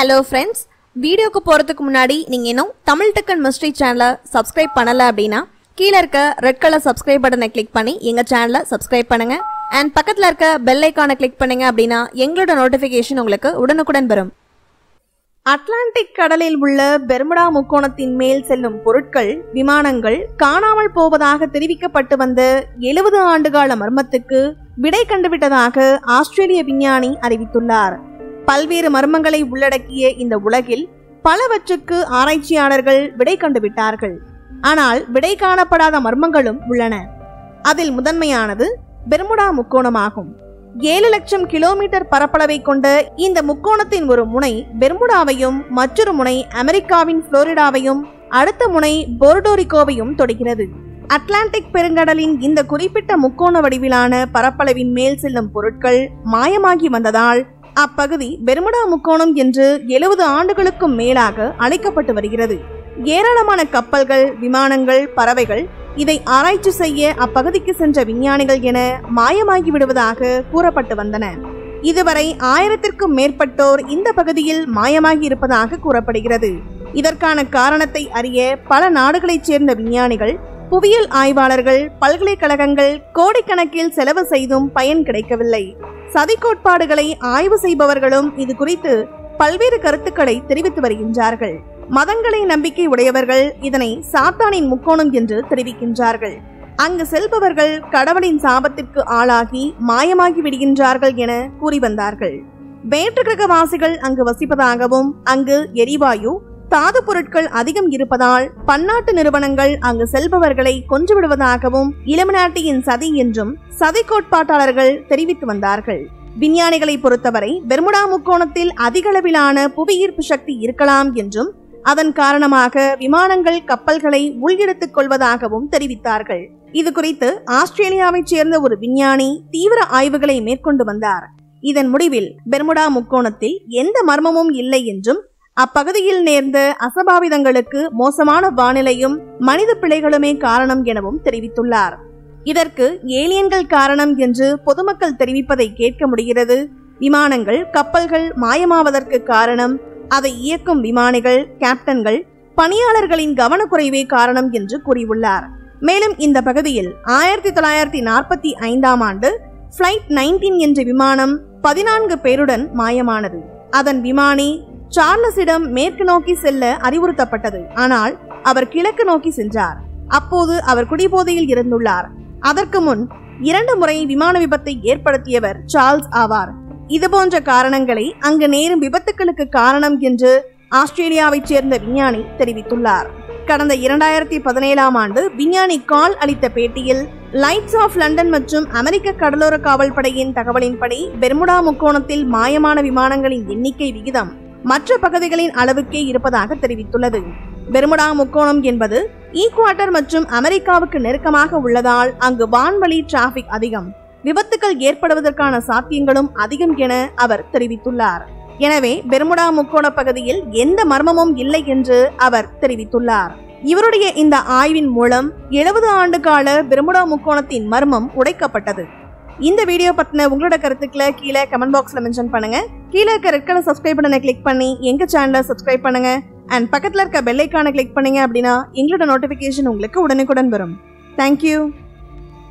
Hello friends, video க்கு போறதுக்கு முன்னாடி நீங்க இன்னும் தமிழ் டக்கன் மிஸ்டரி சேனலை subscribe பண்ணல அப்படினா கீழ இருக்க red color subscribe பட்டனை click பண்ணி எங்க சேனலை subscribe பண்ணுங்க and பக்கத்துல இருக்க bell icon-ஐ click பண்ணுங்க அப்படினா எங்களோட notification உங்களுக்கு உடனுக்குடன் வரும். அட்லாண்டிக் கடலில் உள்ள பெர்முடா முக்கோணத்தின் மேல் செல்லும் பொருட்கள் விமானங்கள் காணாமல் போவதாக தெரிவிக்கப்பட்டு வந்த 70 ஆண்டுகால மர்மத்துக்கு விடை கண்டுவிட்டதாக ஆஸ்திரேலிய விஞ்ஞானி அறிவித்துள்ளார். பல்வேறு மர்மங்களை உள்ளடக்கிய இந்த உலகில் பலவற்றுக்கு ஆராய்ச்சியாளர்கள் விடை கண்டுவிட்டார்கள். ஆனால் விடை காணப்படாத மர்மங்களும் உள்ளன. அதில் முதன்மையானது பெர்முடா முக்கோணமாகும். 7 லட்சம் கிலோமீட்டர் பரப்பளவை கொண்ட இந்த முக்கோணத்தின் ஒரு முனை பெர்முடாவையும் மற்றொரு முனை அமெரிக்காவின் புளோரிடாவையும் அடுத்த முனை போர்டோரிக்கோவையும் தொடுகிறது. அட்லாண்டிக் பெருங்கடலின் இந்த குறிப்பிட்ட முக்கோண வடிவிலான பரப்பளவின் மேல் செல்லும் பொருட்கள் மாயமாகி வந்ததால் அப்பகுதி பெர்முடா முக்கோணம் என்று 70 ஆண்டுகளுக்கும் மேலாக அழைக்கப்பட்டு வருகிறது. ஏராளமான கப்பல்கள், விமானங்கள், பறவைகள் இதை ஆராய்ச்சி செய்ய அப்பகுதிக்கு சென்ற விஞ்ஞானிகள் என மாயமாகி விடுவதாக கூறப்பட்டு வந்தன. இதுவரை 1000-க்கும் மேற்பட்டோர் இந்த பகுதியில் மாயமாகி இருப்பதாக கூறப்படுகிறது. இதற்கான காரணத்தை அறிய பல நாடுகளைச் சேர்ந்த விஞ்ஞானிகள், புவியியல் ஆய்வாளர்கள், பல்கலைக்கழகங்கள் கோடிக்கணக்கில் செலவு செய்தும் பயன் கிடைக்கவில்லை. சதிக்கோட்பாடுகளை ஆய்வு செய்பவர்களும் இது குறித்து பல்வேறு கருத்துக்களை தெரிவித்து வருகின்றார்கள். மதங்களை நம்பிக்கை உடையவர்கள் இதனை சாத்தானின் முக்கோணம் என்று தெரிவிக்கின்றார்கள். அங்கு செல்பவர்கள் கடவுளின் சாபத்திற்கு ஆளாகி மாயமாகி விடுகின்றார்கள் என கூறி வந்தார்கள். வேற்று கிரகவாசிகள் அங்கு வசிப்பதாகவும் அங்கு எரிவாயு, தாது பொருட்கள் அதிகம் இருப்பதால் பன்னாட்டு நிறுவனங்கள் அங்கு செல்பவர்களை கொன்றுவிடுவதாகவும் இலுமினாட்டியின் சதி என்றும் சதி கோட்பாட்டாளர்கள் தெரிவித்து வந்தார்கள். விஞ்ஞானிகளை பொறுத்தவரை பெர்முடா முக்கோணத்தில் அதிகளவிலான புவியீர்ப்பு சக்தி இருக்கலாம் என்றும் அதன் காரணமாக விமானங்கள் கப்பல்களை உள்இழுத்துக் கொள்வதாகவும் தெரிவித்தார்கள். இது குறித்து ஆஸ்திரேலியாவைச் சேர்ந்த ஒரு விஞ்ஞானி தீவிர ஆய்வுகளை மேற்கொண்டு வந்தார். இதன் முடிவில் பெர்முடா முக்கோணத்தில் எந்த மர்மமும் இல்லை என்றும் அப்பகுதியில் நேர்ந்த அசபாவிதங்களுக்கு மோசமான வானிலையும் மனித பிழைகளுமே காரணம் எனவும் தெரிவித்துள்ளார். இதற்கு ஏலியன்கள் காரணம் என்று பொதுமக்கள் தெரிவிப்பதை கேட்க முடிகிறது. விமானங்கள், கப்பல்கள் மாயமாவதற்கு காரணம் அதை இயக்கும் விமானிகள், கேப்டன்கள், பணியாளர்களின் கவனக்குறைவே காரணம் என்று கூறியுள்ளார். மேலும் இந்த பகுதியில் 1945-ஆம் ஆண்டு Flight 19 என்ற விமானம் 14 பேருடன் மாயமானது. அதன் விமானி சார்லஸிடம் மேற்கு நோக்கி செல்ல அறிவுறுத்தப்பட்டது. ஆனால் அவர் கிழக்கு நோக்கி சென்றார். அப்போது அவர் குடிபோதையில் இருந்துள்ளார். அதற்கு முன் 2 முறை விமான விபத்தை ஏற்படுத்தியவர் சார்ல்ஸ் ஆவார். இதுபோன்ற காரணங்களை அங்கு நேரும் விபத்துக்களுக்கு காரணம் என்று ஆஸ்திரேலியாவைச் சேர்ந்த விஞ்ஞானி தெரிவித்துள்ளார். கடந்த 2017-ஆம் ஆண்டு விஞ்ஞானி கால் அளித்த பேட்டியில் லைட்ஸ் ஆஃப் லண்டன் மற்றும் அமெரிக்க கடலோர காவல் படையின் தகவலின்படி பெர்முடா முக்கோணத்தில் மாயமான விமானங்களின் எண்ணிக்கை விகிதம் மற்ற பகுதிகளின் அளவுக்கே இருப்பதாக தெரிவித்துள்ளது. பெர்முடா முக்கோணம் என்பது ஈக்வாட்டர் மற்றும் அமெரிக்காவுக்கு நெருக்கமாக உள்ளதால் அங்கு வான்வழி டிராபிக் அதிகம், விபத்துக்கள் ஏற்படுவதற்கான சாத்தியங்களும் அதிகம் என அவர் தெரிவித்துள்ளார். எனவே பெர்முடா முக்கோண பகுதியில் எந்த மர்மமும் இல்லை என்று அவர் தெரிவித்துள்ளார். இவருடைய இந்த ஆய்வின் மூலம் 70 ஆண்டு கால பெர்முடா முக்கோணத்தின் மர்மம் உடைக்கப்பட்டது. இந்த வீடியோ பத்தின உங்களோட கருத்துக்களை கீழே கமெண்ட் பாக்ஸ்ல மென்ஷன் பண்ணுங்க. கீழே இருக்க ரெட் கலர் சப்ஸ்கிரைப் பட்டனை கிளிக் பண்ணி எங்க சேனலை சப்ஸ்கிரைப் பண்ணுங்க and பக்கத்துல இருக்க பெல் ஐகானை கிளிக் பண்ணீங்க அப்படின்னா எங்களோட நோட்டிபிகேஷன் உங்களுக்கு உடனுக்குடன் வரும். தேங்க்யூ.